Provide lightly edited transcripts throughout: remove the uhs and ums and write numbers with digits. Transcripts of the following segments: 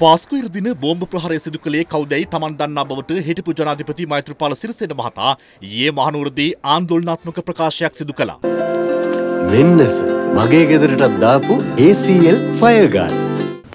පාස්කු ඉරදින බෝම්බ ප්‍රහාරය සිදු කළේ කවුදයි තමන් දන්නා බවට හිටපු ජනාධිපති මෛත්‍රීපාල සිරිසේන මහතා ඊයේ මහනුවරදී ආందోලනාත්මක ප්‍රකාශයක් සිදු කළා. වෙන්නස මගේ ගෙදරටත් දාපු ACL ෆයර් ගාන්.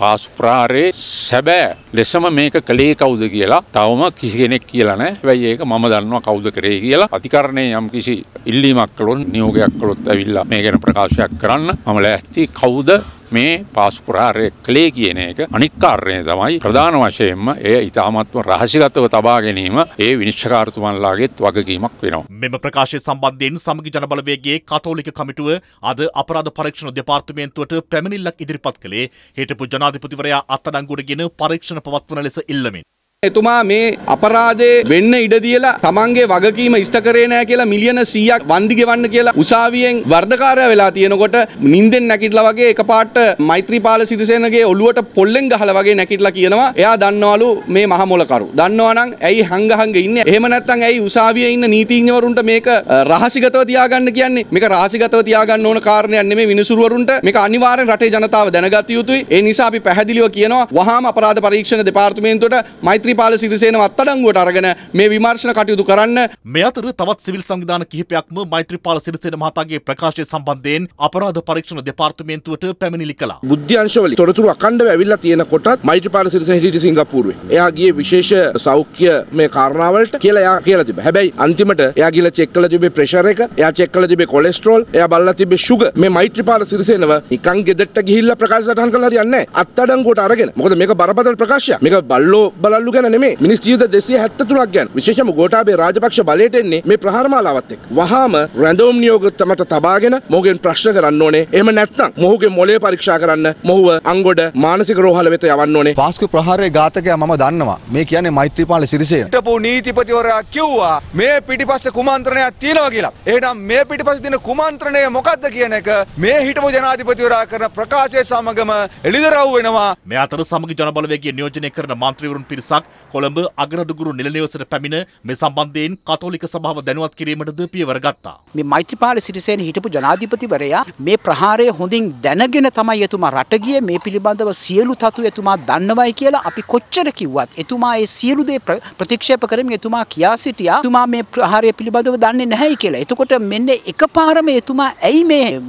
පාස්කු ප්‍රහාරයේ සැබෑ ලෙසම මේක කළේ කවුද කියලා තවම කිසි කෙනෙක් කියලා නැහැ. හැබැයි ඒක මම දන්නවා කවුද කරේ කියලා. අධිකරණයේ යම් කිසි ඉල්ලීමක් කළොත් නියෝගයක් කළොත් ඇවිල්ලා මේ ගැන ප්‍රකාශයක් කරන්න මම ලෑස්ති කවුද මේ පාස්කු ප්‍රහාරය කළේ කියන එක අනික් කාරණේ තමයි ප්‍රධාන වශයෙන්ම එය ඉතාමත්ම රහසිගතව තබා ගැනීම ඒ විනිශ්චයකාරතුමන්ලාගේත් වගකීමක් වෙනවා. මෙම ප්‍රකාශය සම්බන්ධයෙන් සමගි ජනබලවේගයේ කතෝලික කමිටුව අද අපරාධ පරීක්ෂණ දෙපාර්තමේන්තුවට පැමිණිල්ලක් ඉදිරිපත් කළේ හිටපු ජනාධිපතිවරයා අත්අඩංගුවටගෙන පරීක්ෂණ පවත්වන ලෙස ඉල්ලමින්. එතුමා මේ අපරාධේ වෙන්න ඉඩ දීලා තමන්ගේ වගකීම ඉෂ්ට කරේ නැහැ කියලා මිලියන 100ක් වන්දි ගෙවන්න කියලා උසාවියෙන් වර්ධකාරය වෙලා තියෙනකොට නිින්දෙන් නැගිටලා වගේ එකපාරට මෛත්‍රීපාල සිරිසේනගේ ඔළුවට පොල්ලෙන් ගහලා වගේ නැගිටලා කියනවා එයා දන්නවලු මේ මහ මොලකරු. දන්නවනම් ඇයි හංගහංග ඉන්නේ? එහෙම නැත්නම් ඇයි උසාවියේ ඉන්න නීතිඥවරුන්ට මේක රහසිගතව තියාගන්න කියන්නේ? මේක රහසිගතව තියාගන්න ඕන කාරණයක් නෙමෙයි විනිසුරුවරුන්ට. මේක අනිවාර්යෙන් රටේ ජනතාව දැනගත යුතුයි. ඒ නිසා අපි පැහැදිලිව කියනවා වහාම අපරාධ පරීක්ෂණ දෙපාර්තමේන්තුවට මෛත්‍රීපාල සිරිසේනව අත්අඩංගුවට අරගෙන මේ විමර්ශන කටයුතු කරන්න. මේ අතර තවත් සිවිල් සංවිධාන කිහිපයක්ම මෛත්‍රීපාල සිරිසේන මහතාගේ ප්‍රකාශය සම්බන්ධයෙන් අපරාධ පරීක්ෂණ දෙපාර්තමේන්තුවට පැමිණිලි කළා. බුද්ධ්‍යංශවල තොරතුරු අඛණ්ඩව ඇවිල්ලා තියෙන කොටත් මෛත්‍රීපාල සිරිසේන හිටියේ සිංගප්පූරුවේ. එයා ගියේ විශේෂ සෞඛ්‍ය මේ කාරණාවලට කියලා එයා කියලා තිබ්බා. හැබැයි අන්තිමට එයා ගිහලා චෙක් කළා තිබ්බේ ප්‍රෙෂර් එක, එයා චෙක් කළා තිබ්බේ කොලෙස්ටරෝල්, එයා බලලා තිබ්බේ sugar. මේ මෛත්‍රීපාල සිරිසේනව නිකන් ගෙදරට ගිහිල්ලා ප්‍රකාශ සටහන් කළා හරියන්නේ නැහැ. අත්අඩංගුවට අරගෙන. මොකද මේක බරපතල ප්‍රකාශයක්. මේක බල්ලෝ බලල්ලු මිනිස්ත්‍රියද 273ක් ගැන විශේෂම ගෝඨාභය රාජපක්ෂ බලයට එන්නේ මේ ප්‍රහාරමාලාවත් එක්ක. වහාම රැන්ඩම් නියෝග තමත තබාගෙන මොහුගෙන් ප්‍රශ්න කරන්න ඕනේ. එහෙම නැත්නම් මොහුගේ මොළය පරීක්ෂා කරන්න, මොහුව අංගොඩ මානසික රෝහල වෙත යවන්න ඕනේ. පාස්කු ප්‍රහාරයේ ඝාතකයා මම දන්නවා. මේ කියන්නේ මෛත්‍රීපාල සිරිසේන. හිටපු නීතිපතිවරයා කිව්වා මේ පිටිපස්සේ කුමන්ත්‍රණයක් තියෙනවා කියලා. එහෙනම් මේ පිටිපස්සේ තියෙන කුමන්ත්‍රණය මොකක්ද කියන එක මේ හිටපු ජනාධිපතිවරයා කරන ප්‍රකාශය සමගම එළිදරව් වෙනවා. මේ අතර සමගි ජනබලවේගය නියෝජනය කරන මන්ත්‍රීවරුන් පිරිසක් කොළඹ අගරදුගුරු නිලනිවසට පැමිණ මේ සම්බන්ධයෙන් කතෝලික සභාව දැනුවත් කිරීමටද පියවර ගත්තා. මේ මෛත්‍රීපාල සිරිසේන හිටපු ජනාධිපතිවරයා මේ ප්‍රහාරය හොඳින් දැනගෙන තමයි එතුමා රට ගියේ. මේ පිළිබඳව සියලු තතු එතුමා දන්නවයි කියලා අපි කොච්චර කිව්වත් එතුමා ඒ සියලු දේ ප්‍රතික්ෂේප කරමින් එතුමා කියා සිටියා එතුමා මේ ප්‍රහාරය පිළිබඳව දන්නේ නැහැයි කියලා. එතකොට මෙන්න එකපාරම එතුමා ඇයි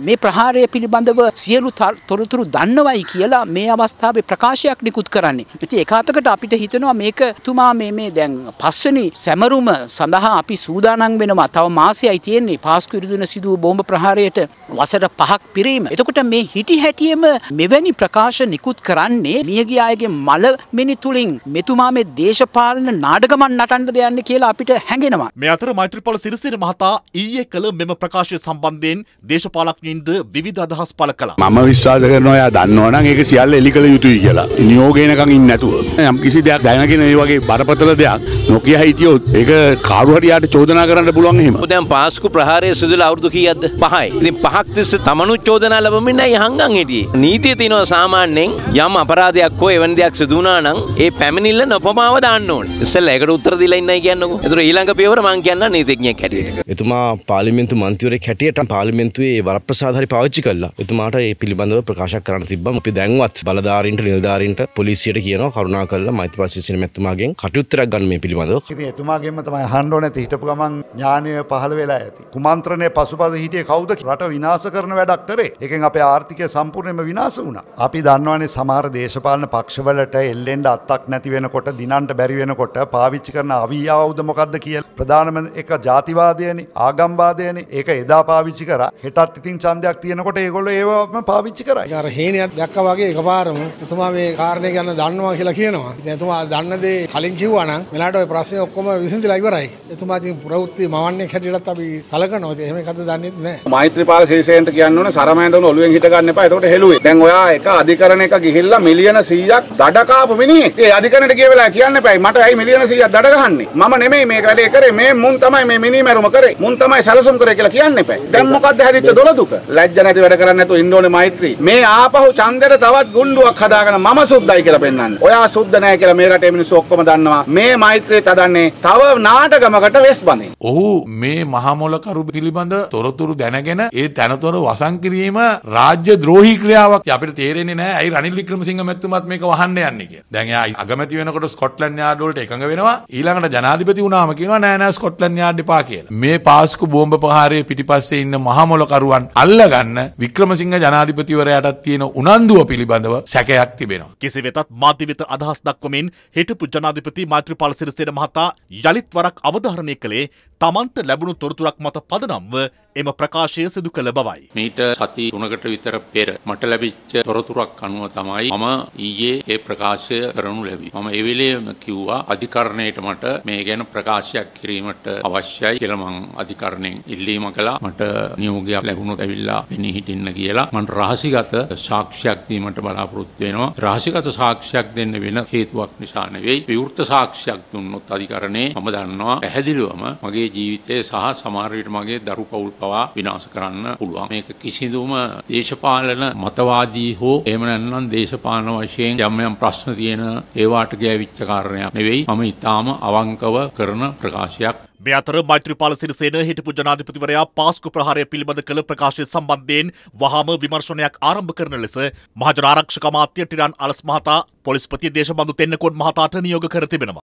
මේ ප්‍රහාරය පිළිබඳව සියලු තොරතුරු දන්නවයි කියලා මේ අවස්ථාවේ ප්‍රකාශයක් නිකුත් කරන්නේ. ඉතින් ඒකාතකට අපිට හිතෙනවා මේක එතුමා මේ දැන් පස්වෙනි සැමරුම සඳහා අපි සූදානම් වෙනවා. තව මාසයයි තියෙන්නේ පාස්කු ඉරදින සිදු බෝම්බ ප්‍රහාරයට වසර 5ක් පිරීම. එතකොට මේ හිටි හැටියෙම මෙවැනි ප්‍රකාශ නිකුත් කරන්නේ මියගිය අයගේ මලමිනි තුලින් මෙතුමා මේ දේශපාලන නාඩගමක් නටන්න දෙන්නේ කියලා අපිට හැඟෙනවා. මේ අතර මෛත්‍රීපාල සිරිසේන මහතා ඊයේ කළ මෙම ප්‍රකාශය සම්බන්ධයෙන් දේශපාලකයින්ද විවිධ අදහස් පළ කළා. මම විශ්වාස කරනවා එයා දන්නවනම් ඒක සියල්ල එලි කළ යුතුයි කියලා. නියෝගේනකන් ඉන්නේ නැතුව යම් කිසි දෙයක් දැනගෙන ඒ වගේ බරපතල දෙයක් නොකිය හිටියොත් ඒක කාරු හරියට චෝදනා කරන්න පුළුවන්. එහෙම දැන් පාස්කු ප්‍රහාරයේ සිදුලා අවුරුදු කීයක්ද? 5යි. ඉතින් 5ක් තිස්සේ තමනු චෝදනා ලැබෙමින් නෑ යහංගන් හිටියේ. නීතිය තියෙනවා සාමාන්‍යයෙන් යම් අපරාධයක් හෝ එවැනි දෙයක් සිදු වුණා නම් ඒ පැමිණිල්ල නොපමාව දාන්න ඕනේ. ඉතින් ඒකට උත්තර දීලා ඉන්නයි කියන්නකෝ. ඒතර ඊළඟ පියවර මං කියන්නා නීතිඥයෙක් හැටියට. එතුමා පාර්ලිමේන්තු මන්ත්‍රීවරයෙක් හැටියට පාර්ලිමේන්තුවේ වරප්‍රසාද හරි පාවිච්චි කළා. එතුමාට ඒ පිළිබඳව ප්‍රකාශ කරන්න තිබ්බා. අපි දැන්වත් බලධාරීන්ට නිලධාරීන්ට පොලිසියට කියනවා කරුණාකරලා මෛත්‍රීපාල සිරිසේන මැතිතුමාගෙන් කටයුත්තක් ගන්න මේ පිළිබඳව. ඉතින් එතුමාගෙන්ම තමයි අහන්න ඕනේ. හිටපු ගමන් ඥානය පහළ වෙලා ඇති. කුමන්ත්‍රණයේ පසුපස හිටියේ කවුද? රට විනාශ කරන වැඩක් කරේ. ඒකෙන් අපේ ආර්ථිකය සම්පූර්ණයෙන්ම විනාශ වුණා. අපි දන්නවනේ සමහර දේශපාලන පක්ෂවලට එල්ලෙන්න අත්තක් නැති වෙනකොට, දිනන්න බැරි වෙනකොට පාවිච්චි කරන අවියාවුද මොකද්ද කියලා. ප්‍රධානම එක ජාතිවාදයනේ, ආගම්වාදයනේ. ඒක එදා පාවිච්චි කරා. හෙටත් ඉතින් ඡන්දයක් තියෙනකොට ඒගොල්ලෝ ඒවම පාවිච්චි කරයි. අර හේනියක් දැක්කා වගේ එකපාරම එතුමා මේ කාරණේ ගැන දන්නවා කියලා කියනවා. ඉතින් එතුමා දන්නදේ කලින් කිව්වා නම් මෙලට ඔය ප්‍රශ්නේ ඔක්කොම විසඳලා ඉවරයි. එතුමා ඉතින් ප්‍රවෘත්ති මවන්නේ හැටියටත් අපි සලකනවා. ඉතින් එහෙම එකද දන්නේ නැහැ. මෛත්‍රීපාල සිරිසේනට කියන්න ඕනේ සරමෑඳුන ඔළුවෙන් හිට ගන්න එපා. එතකොට හෙළුවේ. දැන් ඔයා එක අධිකරණයක ගිහිල්ලා මිලියන 100ක් දඩ කාපු මිනිහෙක්. ඒ අධිකරණයට ගිය වෙලාව කියන්න එපායි. මට ඇයි මිලියන 100ක් දඩ ගහන්නේ? මම නෙමෙයි මේක වැඩේ කරේ. මේ මුන් තමයි මේ මිනිමරුම කරේ. මුන් තමයි සැලසුම් කරේ කියලා කියන්න එපායි. දැන් මොකද්ද හැදිච්ච දොළදුක? ලැජ්ජ නැති වැඩ කරන්නේ නැතුව ඉන්න ඕනේ මෛත්‍රී. මේ ආපහු ඡන්දෙට තවත් ගුණ්ඩුවක් හදාගෙන මම සුද්දයි කියලා පෙන්නන්නේ. ඔයා සුද්ද නැහැ කියලා මේ රටේ මිනිස්සු ඔක්කොම දන්නවා මේ මෛත්‍රිය තදන්නේ තව නාටකමකට වෙස්බඳින්න. ඔහු මේ මහ මොලකරු පිළිබඳ තොරතුරු දැනගෙන ඒ තනතොර වසන් කිරීම රාජ්‍ය ද්‍රෝහී ක්‍රියාවක්. අපිට තේරෙන්නේ නැහැ ඇයි රනිල් වික්‍රමසිංහ මැතිතුමාත් මේක වහන්න යන්නේ කියලා. දැන් එයා අගමැති වෙනකොට ස්කොට්ලන්ඩ් යාඩ් වලට එකඟ වෙනවා. ඊළඟට ජනාධිපති වුණාම කියනවා නෑ නෑ ස්කොට්ලන්ඩ් යාඩ් එපා කියලා. මේ පාස්කු බෝම්බ ප්‍රහාරයේ පිටිපස්සේ ඉන්න මහ මොලකරුවන් අල්ලගන්න වික්‍රමසිංහ ජනාධිපතිවරයාටත් තියෙන උනන්දුව පිළිබඳව සැකයක් තිබෙනවා. කෙසේ වෙතත් මාධ්‍ය වෙත අදහස් දක්වමින් හිටපු ජනාධිපති මෛත්‍රීපාල සිරිසේන මහතා යලිත් වරක් අවධාරණය කළේ තමන්ට ලැබුණු තොරතුරක් මත පදනම්ව එම ප්‍රකාශය සිදු කළ බවයි. මීට සති 3කට විතර පෙර මට ලැබිච්ච තොරතුරක් අනුව තමයි මම ඊයේ ඒ ප්‍රකාශය කරනු ලැබි. මම ඒ වෙලේම කිව්වා අධිකරණයට මට මේ ගැන ප්‍රකාශයක් කිරීමට අවශ්‍යයි කියලා. මම අධිකරණයෙන් ඉල්ලීම කළා මට නියෝගයක් ලැබුණොත් ඇවිල්ලා මෙනි හිටින්න කියලා. මම රහසිගත සාක්ෂියක් දීමට බලාපොරොත්තු වෙනවා. රහසිගත සාක්ෂියක් දෙන්න වෙන හේතුවක් නිසා නෙවෙයි. විවෘත සාක්ෂියක් දුන්නොත් අධිකරණේ මම දන්නවා පැහැදිලිවම මගේ ජීවිතය සහ සමහර විට මගේ දරු පවුල් පවා විනාශ කරන්න පුළුවන්. මේක කිසිදුම දේශපාලන මතවාදී හෝ එහෙම නැත්නම් දේශපාලන වශයෙන් යම් යම් ප්‍රශ්න තියෙන ඒවාට ගෑවිච්ච කාරණයක් නෙවෙයි. මම ඊටාම අවංකව කරන ප්‍රකාශයක්. මේ අතර මෛත්‍රීපාල සිරිසේන හිටපු ජනාධිපතිවරයා පාස්කු ප්‍රහාරය පිළිබඳ කළ ප්‍රකාශය සම්බන්ධයෙන් වහාම විමර්ශනයක් ආරම්භ කරන ලෙස මහජන ආරක්ෂක අමාත්‍ය ටිරන් අලස් මහතා පොලිස්පති දේශබන්දු තෙන්නකෝන් මහතාට නියෝග කර තිබෙනවා.